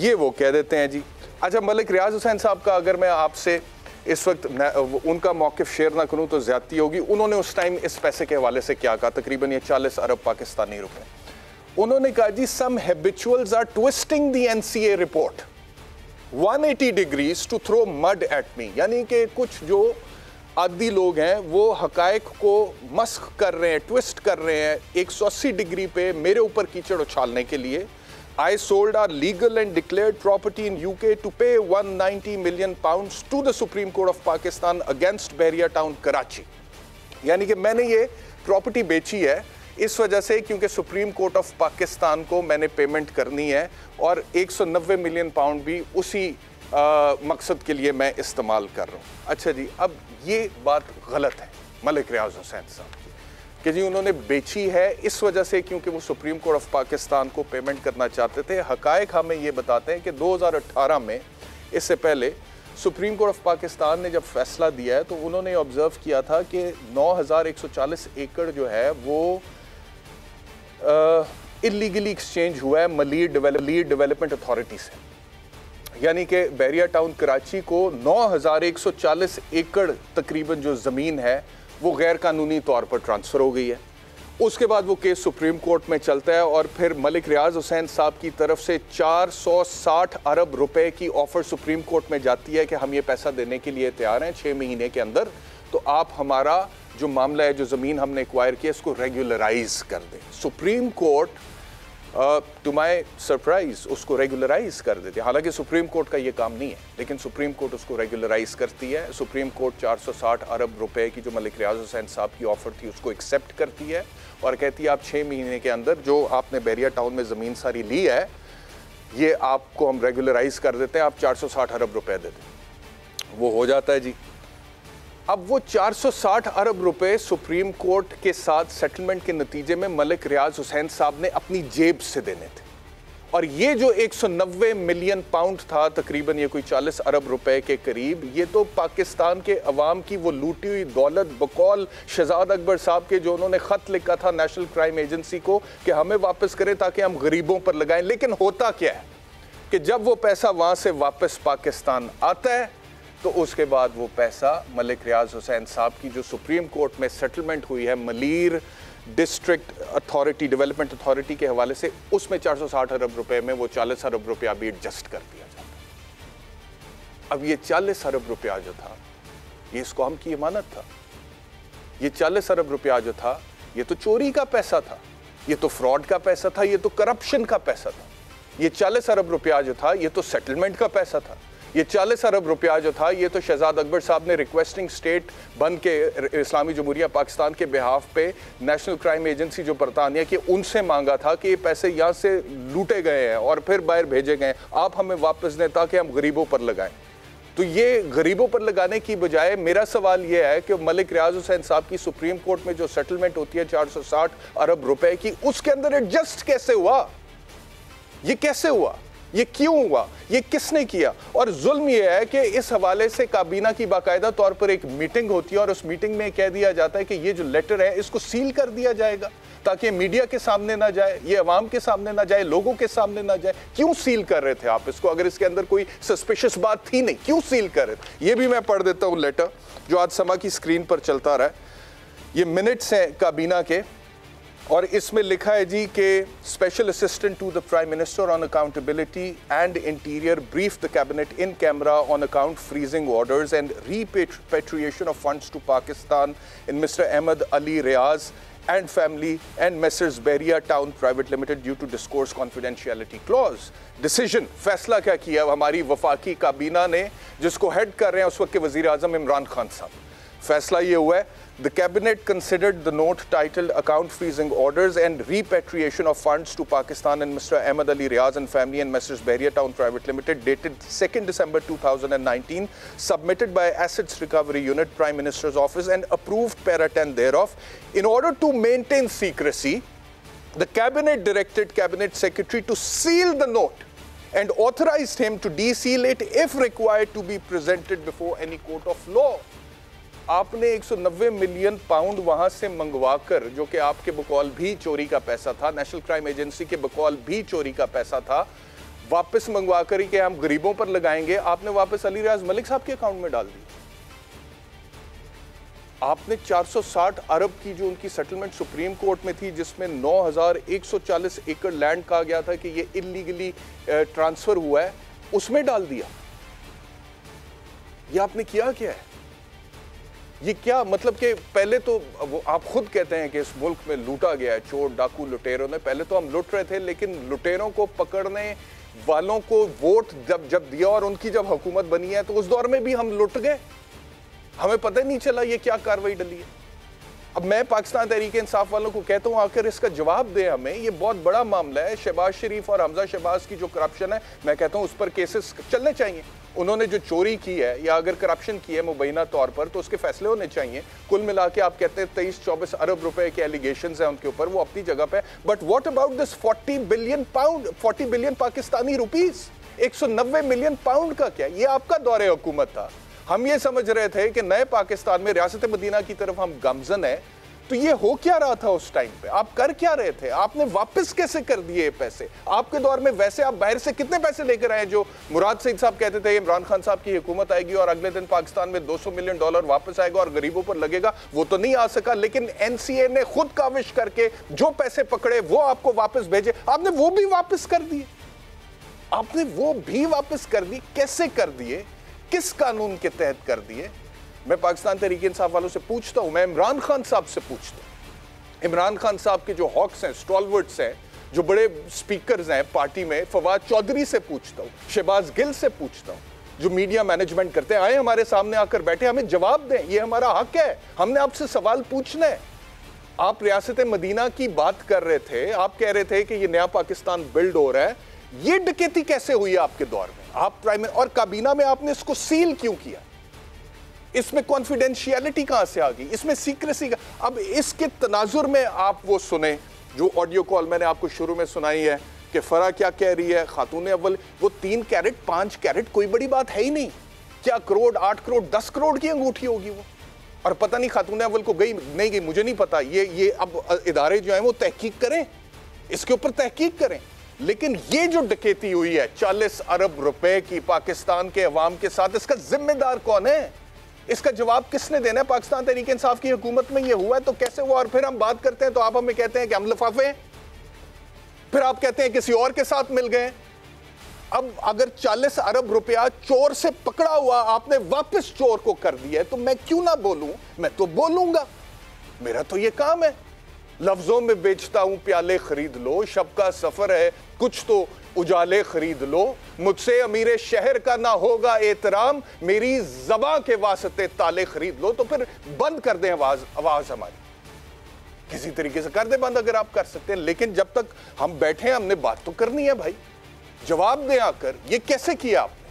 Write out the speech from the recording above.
ये वो कह देते हैं जी। अच्छा मलिक रियाज हुसैन साहब का अगर मैं आपसे इस वक्त उनका मौक़िफ़ शेयर ना करूँ तो ज़्यादती होगी। उन्होंने उस टाइम इस पैसे के हवाले से क्या कहा, तकरीबन ये 40 अरब पाकिस्तानी रुपए। उन्होंने कहा जी some habituals are twisting the NCA report 180 degrees to throw mud at me, यानी कि कुछ जो आदि लोग हैं वो हकायक को मस्क कर रहे हैं, ट्विस्ट कर रहे हैं 180 डिग्री पे मेरे ऊपर कीचड़ उछालने के लिए। I sold our legal and declared property in UK to pay 190 million pounds to the Supreme Court of Pakistan against Bahria Town Karachi। यानी कि मैंने ये प्रॉपर्टी बेची है इस वजह से क्योंकि सुप्रीम कोर्ट ऑफ पाकिस्तान को मैंने पेमेंट करनी है और 190 मिलियन पाउंड भी उसी मकसद के लिए मैं इस्तेमाल कर रहा हूँ। अच्छा जी, अब ये बात गलत है मलिक रियाज हुसैन साहब कि जी उन्होंने बेची है इस वजह से क्योंकि वो सुप्रीम कोर्ट ऑफ पाकिस्तान को पेमेंट करना चाहते थे। हकायक हमें ये बताते हैं कि 2018 में, इससे पहले सुप्रीम कोर्ट ऑफ पाकिस्तान ने जब फैसला दिया है तो उन्होंने ऑब्ज़र्व किया था कि 9,140 एकड़ जो है वो इलीगली एक्सचेंज हुआ है मलीर डेवलपमेंट अथॉरिटी से। यानी कि बहरिया टाउन कराची को 9,140 एकड़ तकरीबन जो ज़मीन है वो गैर कानूनी तौर पर ट्रांसफ़र हो गई है। उसके बाद वो केस सुप्रीम कोर्ट में चलता है और फिर मलिक रियाज हुसैन साहब की तरफ से 460 अरब रुपए की ऑफ़र सुप्रीम कोर्ट में जाती है कि हम ये पैसा देने के लिए तैयार हैं 6 महीने के अंदर, तो आप हमारा जो मामला है, जो ज़मीन हमने एक्वायर किया, इसको रेगुलराइज कर दें। Supreme court to my surprise उसको रेगुलराइज कर देती है, हालांकि सुप्रीम कोर्ट का ये काम नहीं है लेकिन सुप्रीम कोर्ट उसको रेगुलराइज करती है। सुप्रीम कोर्ट 460 अरब रुपए की जो मलिक रियाज हुसैन साहब की ऑफ़र थी उसको एक्सेप्ट करती है और कहती है आप 6 महीने के अंदर जो आपने बहरिया टाउन में ज़मीन सारी ली है ये आपको हम रेगुलराइज कर देते हैं, आप 460 अरब रुपए दे दें। वो हो जाता है जी। अब वो 460 अरब रुपए सुप्रीम कोर्ट के साथ सेटलमेंट के नतीजे में मलिक रियाज हुसैन साहब ने अपनी जेब से देने थे और ये जो 190 मिलियन पाउंड था, तकरीबन ये कोई 40 अरब रुपए के करीब, ये तो पाकिस्तान के अवाम की वो लूटी हुई दौलत, बकौल शहजाद अकबर साहब के जो उन्होंने ख़त लिखा था नेशनल क्राइम एजेंसी को कि हमें वापस करें ताकि हम गरीबों पर लगाएं। लेकिन होता क्या है कि जब वो पैसा वहाँ से वापस पाकिस्तान आता है तो उसके बाद वो पैसा मलिक रियाज हुसैन साहब की जो सुप्रीम कोर्ट में सेटलमेंट हुई है Malir district authority, development authority के हवाले से, उसमें 460 अरब रुपए में वो 40 अरब रुपया भी एडजस्ट कर दिया जाता। अब ये 40 अरब रुपया जो था ये इस कौम की इमानत था, ये 40 अरब रुपया जो था ये तो चोरी का पैसा था, ये तो फ्रॉड का पैसा था, ये तो करप्शन का पैसा था। ये 40 अरब रुपया जो था ये तो सेटलमेंट का पैसा था, ये 40 अरब रुपया जो था ये तो शहजाद अकबर साहब ने रिक्वेस्टिंग स्टेट बन के इस्लामी जमहूरिया पाकिस्तान के बिहाफ पे नेशनल क्राइम एजेंसी जो बरतानिया की उनसे मांगा था कि ये पैसे यहाँ से लूटे गए हैं और फिर बाहर भेजे गए हैं, आप हमें वापस दें ताकि हम गरीबों पर लगाएं। तो ये गरीबों पर लगाने की बजाय मेरा सवाल ये है कि मलिक रियाज हुसैन साहब की सुप्रीम कोर्ट में जो सेटलमेंट होती है 460 अरब रुपए की, उसके अंदर एडजस्ट कैसे हुआ, ये कैसे हुआ, ये क्यों हुआ, ये किसने किया? और जुल्म ये है कि इस हवाले से काबीना की बाकायदा तौर पर एक मीटिंग होती है और उस मीटिंग में कह दिया जाता है कि ये जो लेटर है इसको सील कर दिया जाएगा ताकि मीडिया के सामने ना जाए, ये अवाम के सामने ना जाए, लोगों के सामने ना जाए। क्यों सील कर रहे थे आप इसको अगर इसके अंदर कोई सस्पिशियस बात थी नहीं? क्यों सील कर रहे थे? ये भी मैं पढ़ देता हूँ लेटर जो आज समा की स्क्रीन पर चलता रहा है। ये मिनट्स हैं काबीना के और इसमें लिखा है जी कि special assistant to the prime minister on accountability and interior brief the cabinet in camera on account freezing orders and repatriation of funds to Pakistan in mister Ahmad Ali Riaz and family and messrs Bahria town private limited due to discourse confidentiality clause. Decision, फैसला क्या किया हमारी वफाकी काबीना ने जिसको head कर रहे हैं उस वक्त के वज़ीर आज़म इमरान खान साहब? फैसला ये हुआ है the cabinet considered the note titled account freezing orders and repatriation of funds to Pakistan and mister Ahmad Ali Riaz and family and Mrs Bahria town private limited dated 2 December 2019 submitted by assets recovery unit prime minister's office and approved para 10 there of. In order to maintain secrecy the cabinet directed cabinet secretary to seal the note and authorized him to deseal it if required to be presented before any court of law। आपने 190 million pound वहाँ से मंगवाकर, जो कि आपके बकौल भी चोरी का पैसा था, नेशनल क्राइम एजेंसी के बकौल भी चोरी का पैसा था, वापस मंगवा कर के हम गरीबों पर लगाएंगे, आपने वापस अली रियाज मलिक साहब के अकाउंट में डाल दी। आपने 460 अरब की जो उनकी सेटलमेंट सुप्रीम कोर्ट में थी, जिसमें 9,140 एकड़ लैंड कहा गया था कि ये इलीगली ट्रांसफर हुआ है, उसमें डाल दिया। ये आपने किया क्या है? ये क्या मतलब कि पहले तो आप खुद कहते हैं कि इस मुल्क में लूटा गया है, चोर डाकू लुटेरों ने, पहले तो हम लुट रहे थे, लेकिन लुटेरों को पकड़ने वालों को वोट जब दिया और उनकी जब हुकूमत बनी है तो उस दौर में भी हम लुट गए, हमें पता ही नहीं चला ये क्या कार्रवाई डली है। अब मैं पाकिस्तान तहरीक इंसाफ वालों को कहता हूँ आखिर इसका जवाब दें हमें, ये बहुत बड़ा मामला है। शहबाज शरीफ और हमजा शहबाज की जो करप्शन है, मैं कहता हूँ उस पर केसेस चलने चाहिए। उन्होंने जो चोरी की है या अगर करप्शन की है मुबैना तौर पर, तो उसके फैसले होने चाहिए। कुल मिला के आप कहते हैं 23-24 अरब रुपए के एलिगेशन हैं उनके ऊपर, वो अपनी जगह पे। But what about this 40 billion pound, 40 billion Pakistani rupees, 190 million pound का क्या? ये आपका दौरे हुकूमत था। हम ये समझ रहे थे कि नए पाकिस्तान में रियासत मदीना की तरफ हम गामजन है, तो ये हो क्या रहा था उस टाइम पे? आप कर क्या रहे थे? आपने वापस कैसे कर दिए पैसे? आपके दौर में वैसे आप बाहर से कितने पैसे लेकर आए? जो मुराद सईद साहब कहते थे इमरान खान साहब की हुकूमत आएगी और अगले दिन पाकिस्तान में $200 मिलियन वापस आएगा और गरीबों पर लगेगा, वो तो नहीं आ सका, लेकिन NCA ने खुद काविश करके जो पैसे पकड़े वो आपको वापस भेजे, आपने वो भी वापस कर दिए। आपने वो भी वापस कर दी, कैसे कर दिए, किस कानून के तहत कर दिए? मैं पाकिस्तान तहरीक इंसाफ वालों से पूछता हूँ, मैं इमरान खान साहब से पूछता हूँ। इमरान खान साहब के जो हॉक्स हैं, स्टॉलवर्ड्स हैं, जो बड़े स्पीकर्स हैं पार्टी में, फवाद चौधरी से पूछता हूँ, शहबाज गिल से पूछता हूँ, जो मीडिया मैनेजमेंट करते हैं, आए हमारे सामने आकर बैठे, हमें जवाब दें। ये हमारा हक है, हमने आपसे सवाल पूछना है। आप रियासत मदीना की बात कर रहे थे, आप कह रहे थे कि ये नया पाकिस्तान बिल्ड हो रहा है। ये डकैती कैसे हुई है आपके दौर में? आप प्राइम और काबीना में आपने इसको सील क्यों किया? इसमें कॉन्फिडेंशियलिटी कहां से आ गई? इसमें सीक्रेसी का? अब इसके तनाजुर में आप वो सुने जो ऑडियो कॉल मैंने आपको शुरू में सुनाई है कि फरा क्या कह रही है, खातून अव्वल, वो 3 कैरेट 5 कैरेट कोई बड़ी बात है ही नहीं। क्या 1 करोड़ 8 करोड़ 10 करोड़ की अंगूठी होगी वो? और पता नहीं खातून अव्वल को गई नहीं गई, मुझे नहीं पता। ये अब इदारे जो हैं वो तहकीक करें, इसके ऊपर तहकीक करें। लेकिन ये जो डकैती हुई है 40 अरब रुपए की पाकिस्तान के अवाम के साथ, इसका जिम्मेदार कौन है? इसका जवाब किसने देना है? पाकिस्तान तहरीक इंसाफ की हुकूमत में ये हुआ है तो कैसे हुआ? और फिर हम बात करते हैं तो आप हमें कहते हैं कि हम लिफाफे हैं, फिर आप कहते हैं किसी और के साथ मिल गए। अब अगर 40 अरब रुपया चोर से पकड़ा हुआ आपने वापस चोर को कर दिया है, तो मैं क्यों ना बोलूं? मैं तो बोलूंगा, मेरा तो ये काम है। लफ्जों में बेचता हूं प्याले खरीद लो, शब का सफर है कुछ तो उजाले खरीद लो, मुझसे अमीरे शहर का ना होगा एहतराम, मेरी जबां के वास्ते ताले खरीद लो। तो फिर बंद कर दें आवाज हमारी, किसी तरीके से कर दे बंद अगर आप कर सकते हैं। लेकिन जब तक हम बैठे हैं हमने बात तो करनी है भाई, जवाब दें आकर। ये कैसे किया आप?